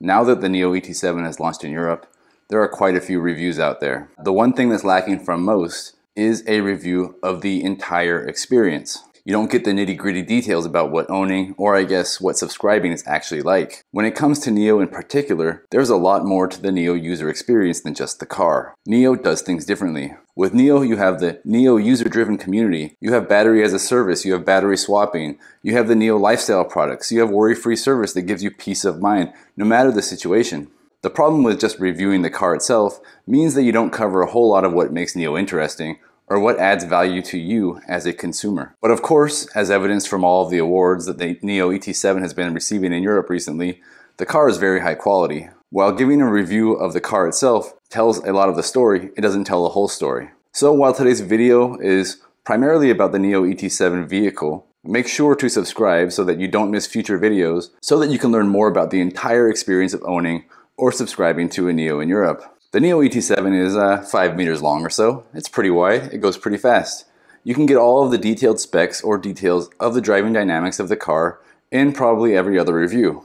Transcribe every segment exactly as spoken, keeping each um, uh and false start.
Now that the NIO E T seven is launched in Europe, there are quite a few reviews out there. The one thing that's lacking from most is a review of the entire experience. You don't get the nitty-gritty details about what owning, or I guess what subscribing is actually like. When it comes to NIO in particular, there's a lot more to the NIO user experience than just the car. NIO does things differently. With NIO, you have the NIO user-driven community, you have battery as a service, you have battery swapping, you have the NIO lifestyle products, you have worry-free service that gives you peace of mind, no matter the situation. The problem with just reviewing the car itself means that you don't cover a whole lot of what makes NIO interesting, or what adds value to you as a consumer. But of course, as evidenced from all of the awards that the NIO E T seven has been receiving in Europe recently, the car is very high quality. While giving a review of the car itself tells a lot of the story, it doesn't tell the whole story. So while today's video is primarily about the NIO E T seven vehicle, make sure to subscribe so that you don't miss future videos, so that you can learn more about the entire experience of owning or subscribing to a NIO in Europe. The NIO E T seven is uh, five meters long or so. It's pretty wide, it goes pretty fast. You can get all of the detailed specs or details of the driving dynamics of the car in probably every other review,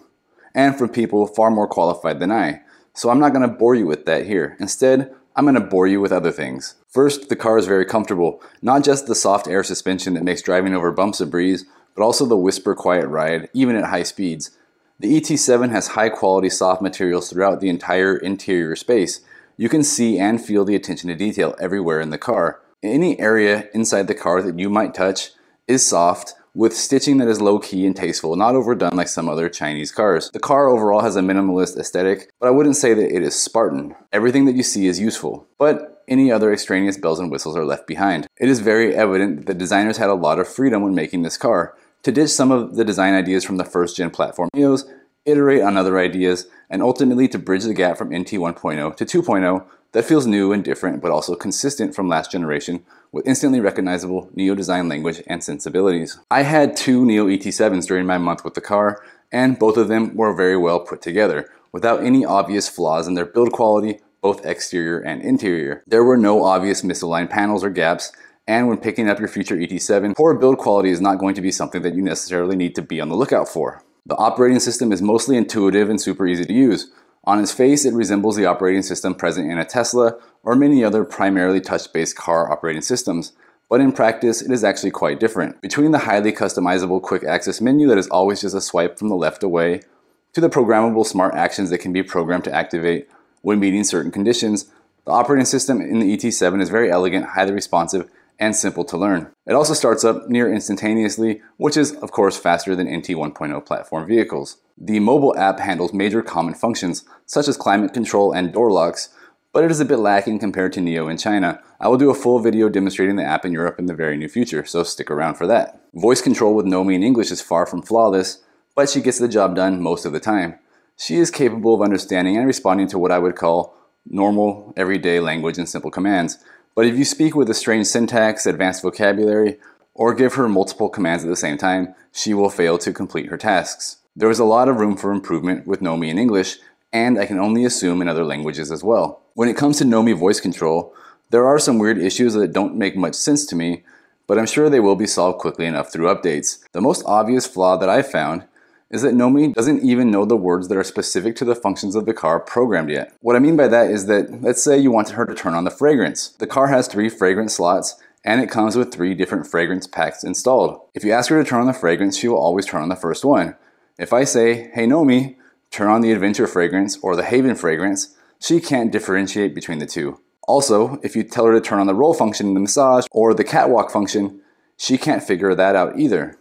and from people far more qualified than I. So I'm not gonna bore you with that here. Instead, I'm gonna bore you with other things. First, the car is very comfortable. Not just the soft air suspension that makes driving over bumps a breeze, but also the whisper quiet ride, even at high speeds. The E T seven has high quality soft materials throughout the entire interior space. You can see and feel the attention to detail everywhere in the car. Any area inside the car that you might touch is soft, with stitching that is low-key and tasteful, not overdone like some other Chinese cars. The car overall has a minimalist aesthetic, but I wouldn't say that it is Spartan. Everything that you see is useful, but any other extraneous bells and whistles are left behind. It is very evident that the designers had a lot of freedom when making this car, to ditch some of the design ideas from the first-gen platform NIOs, iterate on other ideas, and ultimately to bridge the gap from N T one point oh to two point oh that feels new and different, but also consistent from last generation, with instantly recognizable NIO design language and sensibilities. I had two NIO E T sevens during my month with the car, and both of them were very well put together, without any obvious flaws in their build quality, both exterior and interior. There were no obvious misaligned panels or gaps, and when picking up your future E T seven, poor build quality is not going to be something that you necessarily need to be on the lookout for. The operating system is mostly intuitive and super easy to use. On its face, it resembles the operating system present in a Tesla or many other primarily touch-based car operating systems, but in practice, it is actually quite different. Between the highly customizable quick-access menu that is always just a swipe from the left away, to the programmable smart actions that can be programmed to activate when meeting certain conditions, the operating system in the E T seven is very elegant, highly responsive, and simple to learn. It also starts up near instantaneously, which is of course faster than N T one point oh platform vehicles. The mobile app handles major common functions such as climate control and door locks, but it is a bit lacking compared to NIO in China. I will do a full video demonstrating the app in Europe in the very near future, so stick around for that. Voice control with Nomi in English is far from flawless, but she gets the job done most of the time. She is capable of understanding and responding to what I would call normal, everyday language and simple commands. But if you speak with a strange syntax, advanced vocabulary, or give her multiple commands at the same time, she will fail to complete her tasks. There is a lot of room for improvement with Nomi in English, and I can only assume in other languages as well. When it comes to Nomi voice control, there are some weird issues that don't make much sense to me, but I'm sure they will be solved quickly enough through updates. The most obvious flaw that I've found is that Nomi doesn't even know the words that are specific to the functions of the car programmed yet. What I mean by that is that, let's say you want her to turn on the fragrance. The car has three fragrance slots, and it comes with three different fragrance packs installed. If you ask her to turn on the fragrance, she will always turn on the first one. If I say, hey Nomi, turn on the Adventure fragrance or the Haven fragrance, she can't differentiate between the two. Also, if you tell her to turn on the roll function in the massage or the catwalk function, she can't figure that out either.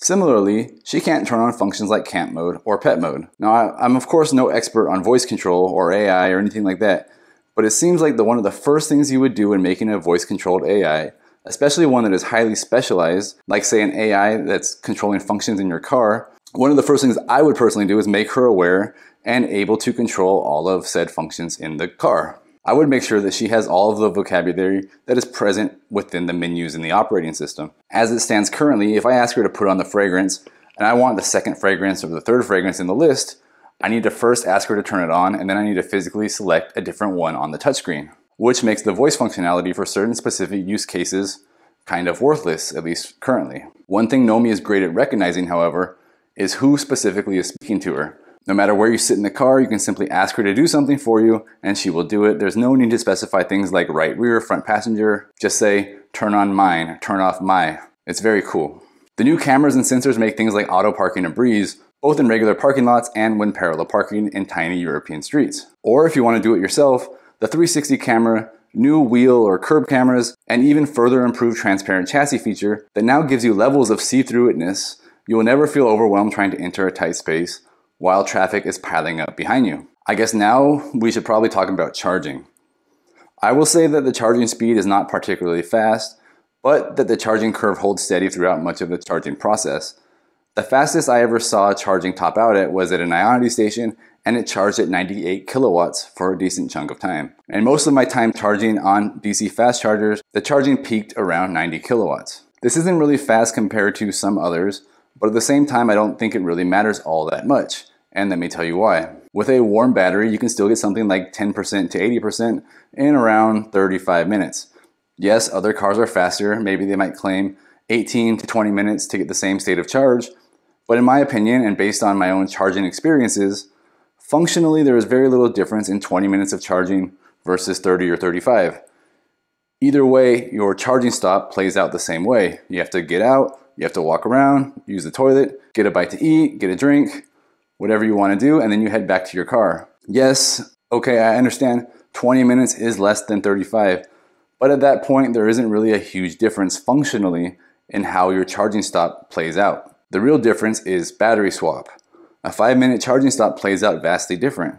Similarly, she can't turn on functions like camp mode or pet mode. Now, I'm of course no expert on voice control or A I or anything like that, but it seems like the one of the first things you would do when making a voice-controlled A I, especially one that is highly specialized, like say an A I that's controlling functions in your car, one of the first things I would personally do is make her aware and able to control all of said functions in the car. I would make sure that she has all of the vocabulary that is present within the menus in the operating system. As it stands currently, if I ask her to put on the fragrance, and I want the second fragrance or the third fragrance in the list, I need to first ask her to turn it on, and then I need to physically select a different one on the touchscreen, which makes the voice functionality for certain specific use cases kind of worthless, at least currently. One thing Nomi is great at recognizing, however, is who specifically is speaking to her. No matter where you sit in the car, you can simply ask her to do something for you and she will do it. There's no need to specify things like right rear, front passenger. Just say, turn on mine, turn off my. It's very cool. The new cameras and sensors make things like auto parking a breeze, both in regular parking lots and when parallel parking in tiny European streets. Or if you want to do it yourself, the three sixty camera, new wheel or curb cameras, and even further improved transparent chassis feature that now gives you levels of see-through-itness. You will never feel overwhelmed trying to enter a tight space while traffic is piling up behind you. I guess now we should probably talk about charging. I will say that the charging speed is not particularly fast, but that the charging curve holds steady throughout much of the charging process. The fastest I ever saw charging top out at was at an Ionity station, and it charged at ninety-eight kilowatts for a decent chunk of time. And most of my time charging on D C fast chargers, the charging peaked around ninety kilowatts. This isn't really fast compared to some others, but at the same time, I don't think it really matters all that much. And let me tell you why. With a warm battery, you can still get something like ten percent to eighty percent in around thirty-five minutes. Yes, other cars are faster. Maybe they might claim eighteen to twenty minutes to get the same state of charge. But in my opinion, and based on my own charging experiences, functionally, there is very little difference in twenty minutes of charging versus thirty or thirty-five. Either way, your charging stop plays out the same way. You have to get out, you have to walk around, use the toilet, get a bite to eat, get a drink, whatever you want to do, and then you head back to your car. Yes, okay, I understand twenty minutes is less than thirty-five, but at that point, there isn't really a huge difference functionally in how your charging stop plays out. The real difference is battery swap. A five minute charging stop plays out vastly different.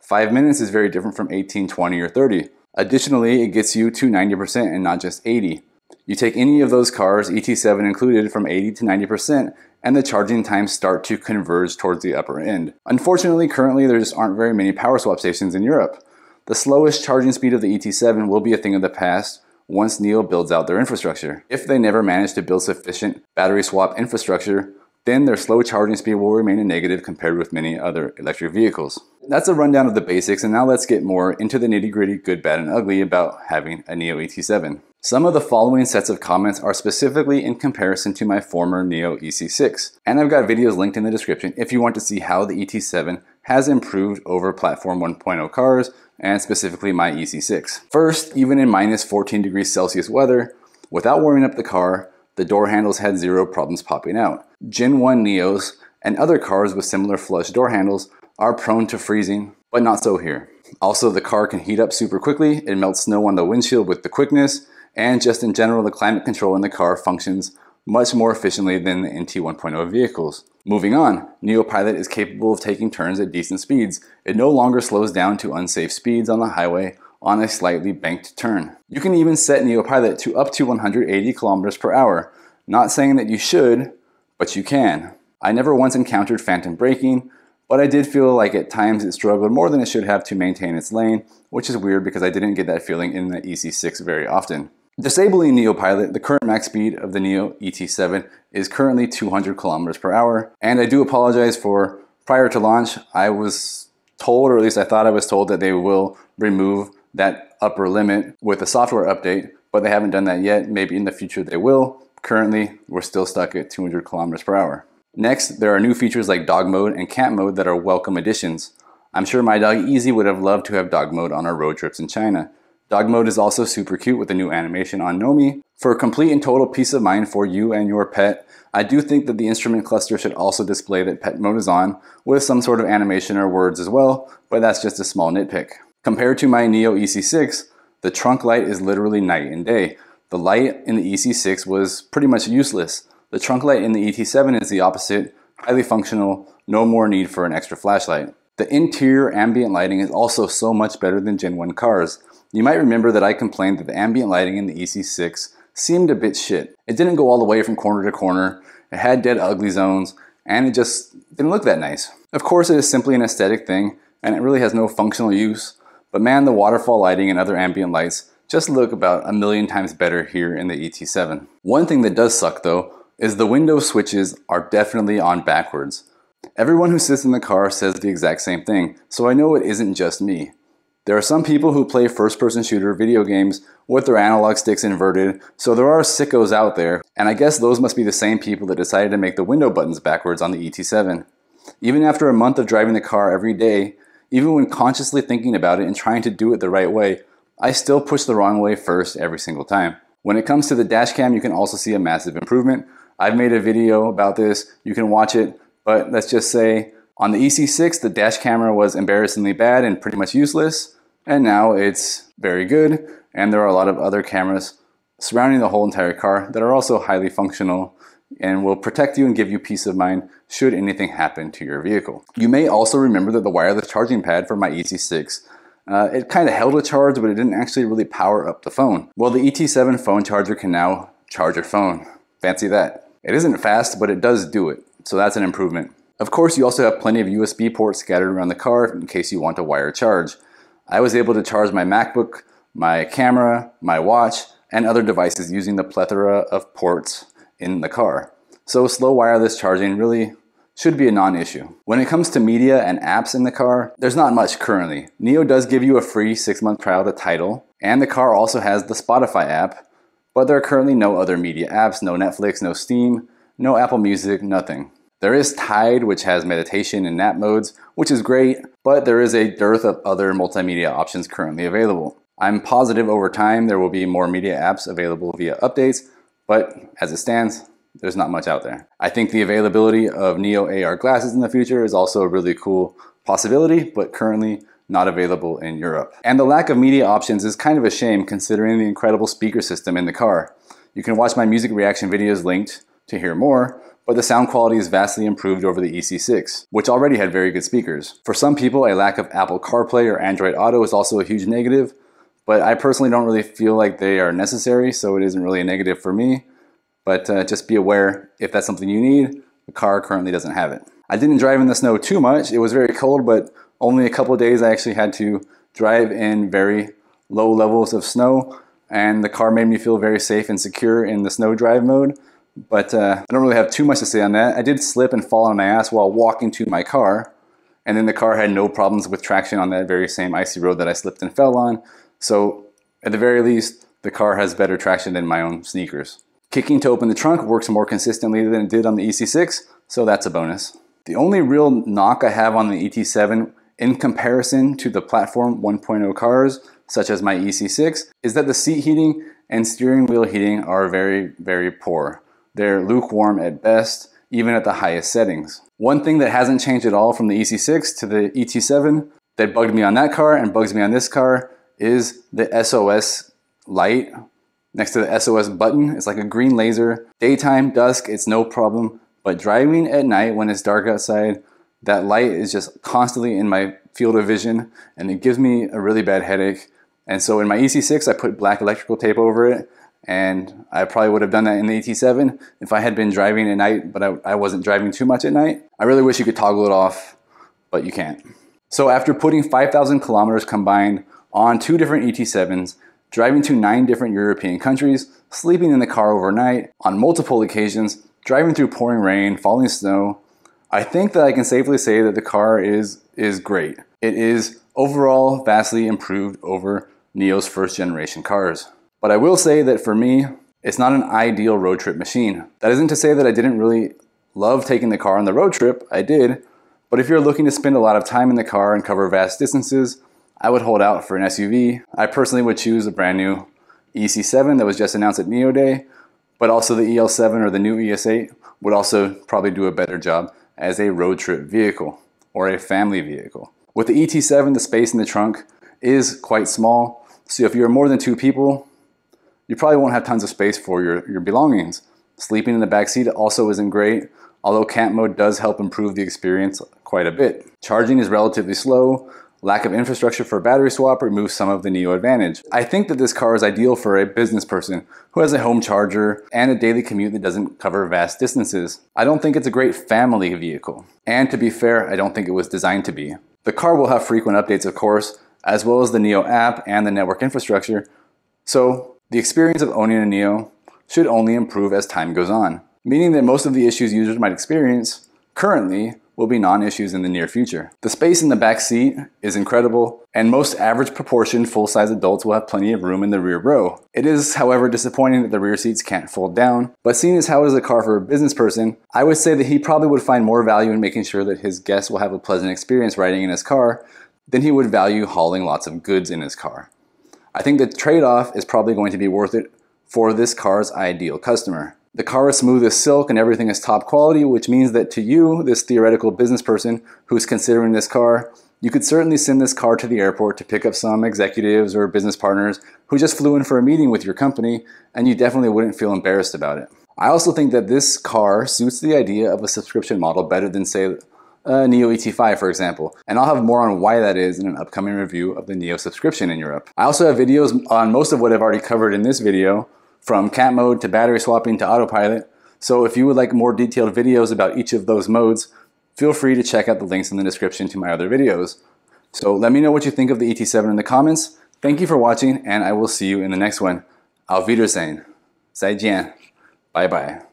Five minutes is very different from eighteen, twenty, or thirty. Additionally, it gets you to ninety percent and not just eighty. You take any of those cars, E T seven included, from eighty to ninety percent, and the charging times start to converge towards the upper end. Unfortunately, currently there just aren't very many power swap stations in Europe. The slowest charging speed of the E T seven will be a thing of the past once N I O builds out their infrastructure. If they never manage to build sufficient battery swap infrastructure, then their slow charging speed will remain a negative compared with many other electric vehicles. That's a rundown of the basics, and now let's get more into the nitty-gritty good, bad, and ugly about having a N I O E T seven. Some of the following sets of comments are specifically in comparison to my former N I O E C six, and I've got videos linked in the description if you want to see how the E T seven has improved over platform one point oh cars, and specifically my E C six. First, even in minus fourteen degrees Celsius weather, without warming up the car, the door handles had zero problems popping out. Gen one N I Os and other cars with similar flush door handles are prone to freezing, but not so here. Also, the car can heat up super quickly, it melts snow on the windshield with the quickness, and just in general, the climate control in the car functions much more efficiently than the N T one point oh vehicles. Moving on, N I O Pilot is capable of taking turns at decent speeds. It no longer slows down to unsafe speeds on the highway on a slightly banked turn. You can even set N I O Pilot to up to one hundred eighty kilometers per hour. Not saying that you should, but you can. I never once encountered phantom braking, but I did feel like at times it struggled more than it should have to maintain its lane, which is weird because I didn't get that feeling in the E C six very often. Disabling N I O Pilot, the current max speed of the N I O E T seven is currently two hundred kilometers per hour, and I do apologize for prior to launch, I was told, or at least I thought I was told, that they will remove that upper limit with a software update, but they haven't done that yet. Maybe in the future they will. Currently, we're still stuck at two hundred kilometers per hour. Next, there are new features like dog mode and cat mode that are welcome additions. I'm sure my dog Easy would have loved to have dog mode on our road trips in China. Dog mode is also super cute with a new animation on Nomi. For complete and total peace of mind for you and your pet, I do think that the instrument cluster should also display that pet mode is on with some sort of animation or words as well, but that's just a small nitpick. Compared to my N I O E C six, the trunk light is literally night and day. The light in the E C six was pretty much useless. The trunk light in the E T seven is the opposite, highly functional, no more need for an extra flashlight. The interior ambient lighting is also so much better than Gen one cars. You might remember that I complained that the ambient lighting in the E C six seemed a bit shit. It didn't go all the way from corner to corner, it had dead ugly zones, and it just didn't look that nice. Of course, it is simply an aesthetic thing, and it really has no functional use. But man, the waterfall lighting and other ambient lights just look about a million times better here in the E T seven. One thing that does suck though, is the window switches are definitely on backwards. Everyone who sits in the car says the exact same thing, so I know it isn't just me. There are some people who play first-person shooter video games with their analog sticks inverted, so there are sickos out there, and I guess those must be the same people that decided to make the window buttons backwards on the E T seven. Even after a month of driving the car every day, even when consciously thinking about it and trying to do it the right way, I still push the wrong way first every single time. When it comes to the dash cam, you can also see a massive improvement. I've made a video about this, you can watch it, but let's just say on the E C six, the dash camera was embarrassingly bad and pretty much useless, and now it's very good, and there are a lot of other cameras surrounding the whole entire car that are also highly functional and will protect you and give you peace of mind should anything happen to your vehicle. You may also remember that the wireless charging pad for my E C six, uh, it kind of held a charge, but it didn't actually really power up the phone. Well, the E T seven phone charger can now charge your phone. Fancy that. It isn't fast, but it does do it, so that's an improvement. Of course, you also have plenty of U S B ports scattered around the car in case you want to wire charge. I was able to charge my MacBook, my camera, my watch, and other devices using the plethora of ports in the car. So slow wireless charging really should be a non-issue. When it comes to media and apps in the car, there's not much currently. N I O does give you a free six-month trial to Tidal, and the car also has the Spotify app, but there are currently no other media apps, no Netflix, no Steam, no Apple Music, nothing. There is Tide, which has meditation and nap modes, which is great, but there is a dearth of other multimedia options currently available. I'm positive over time there will be more media apps available via updates, but as it stands, there's not much out there. I think the availability of N I O A R glasses in the future is also a really cool possibility, but currently not available in Europe. And the lack of media options is kind of a shame considering the incredible speaker system in the car. You can watch my music reaction videos linked to hear more, but the sound quality is vastly improved over the E C six, which already had very good speakers. For some people, a lack of Apple CarPlay or Android Auto is also a huge negative, but I personally don't really feel like they are necessary, so it isn't really a negative for me. But uh, just be aware, if that's something you need, the car currently doesn't have it. I didn't drive in the snow too much. It was very cold, but only a couple of days I actually had to drive in very low levels of snow, and the car made me feel very safe and secure in the snow drive mode. But uh, I don't really have too much to say on that. I did slip and fall on my ass while walking to my car, and then the car had no problems with traction on that very same icy road that I slipped and fell on. So at the very least, the car has better traction than my own sneakers. Kicking to open the trunk works more consistently than it did on the E C six, so that's a bonus. The only real knock I have on the E T seven in comparison to the platform one point oh cars, such as my E C six, is that the seat heating and steering wheel heating are very, very poor. They're lukewarm at best, even at the highest settings. One thing that hasn't changed at all from the E C six to the E T seven that bugged me on that car and bugs me on this car is the S O S light next to the S O S button. It's like a green laser. Daytime, dusk, it's no problem, but driving at night when it's dark outside, that light is just constantly in my field of vision and it gives me a really bad headache. And so in my E C six, I put black electrical tape over it, and I probably would have done that in the E T seven if I had been driving at night, but I, I wasn't driving too much at night. I really wish you could toggle it off, but you can't. So after putting five thousand kilometers combined on two different E T sevens, driving to nine different European countries, sleeping in the car overnight, on multiple occasions, driving through pouring rain, falling snow, I think that I can safely say that the car is, is great. It is overall vastly improved over N I O's first generation cars. But I will say that for me, it's not an ideal road trip machine. That isn't to say that I didn't really love taking the car on the road trip, I did, but if you're looking to spend a lot of time in the car and cover vast distances, I would hold out for an S U V. I personally would choose a brand new E C seven that was just announced at N I O Day, but also the E L seven or the new E S eight would also probably do a better job as a road trip vehicle or a family vehicle. With the E T seven, the space in the trunk is quite small, so if you're more than two people, you probably won't have tons of space for your, your belongings. Sleeping in the backseat also isn't great, although camp mode does help improve the experience quite a bit. Charging is relatively slow. Lack of infrastructure for battery swap removes some of the N I O advantage. I think that this car is ideal for a business person who has a home charger and a daily commute that doesn't cover vast distances. I don't think it's a great family vehicle. And to be fair, I don't think it was designed to be. The car will have frequent updates, of course, as well as the N I O app and the network infrastructure, so the experience of owning a N I O should only improve as time goes on, meaning that most of the issues users might experience currently will be non-issues in the near future. The space in the back seat is incredible, and most average proportioned full-size adults will have plenty of room in the rear row. It is, however, disappointing that the rear seats can't fold down, but seeing as how it is a car for a business person, I would say that he probably would find more value in making sure that his guests will have a pleasant experience riding in his car than he would value hauling lots of goods in his car. I think the trade-off is probably going to be worth it for this car's ideal customer. The car is smooth as silk and everything is top quality, which means that to you, this theoretical business person who's considering this car, you could certainly send this car to the airport to pick up some executives or business partners who just flew in for a meeting with your company, and you definitely wouldn't feel embarrassed about it. I also think that this car suits the idea of a subscription model better than, say, a NIO E T five, for example, and I'll have more on why that is in an upcoming review of the NIO subscription in Europe. I also have videos on most of what I've already covered in this video, from cat mode to battery swapping to autopilot, so if you would like more detailed videos about each of those modes, feel free to check out the links in the description to my other videos. So let me know what you think of the E T seven in the comments. Thank you for watching, and I will see you in the next one. Auf Wiedersehen. Zaijian. Bye bye.